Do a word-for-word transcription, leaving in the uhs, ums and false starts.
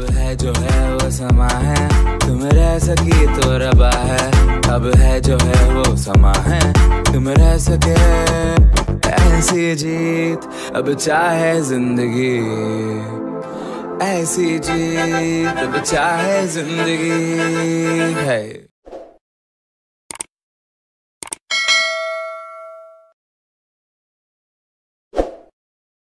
अब है जो है वो समा है, तुम रह सके तो रबा है। अब है जो है वो समा है, तुम रह सके ऐसी जीत अब चाहे जिंदगी, ऐसी जीत अब चाहे जिंदगी है।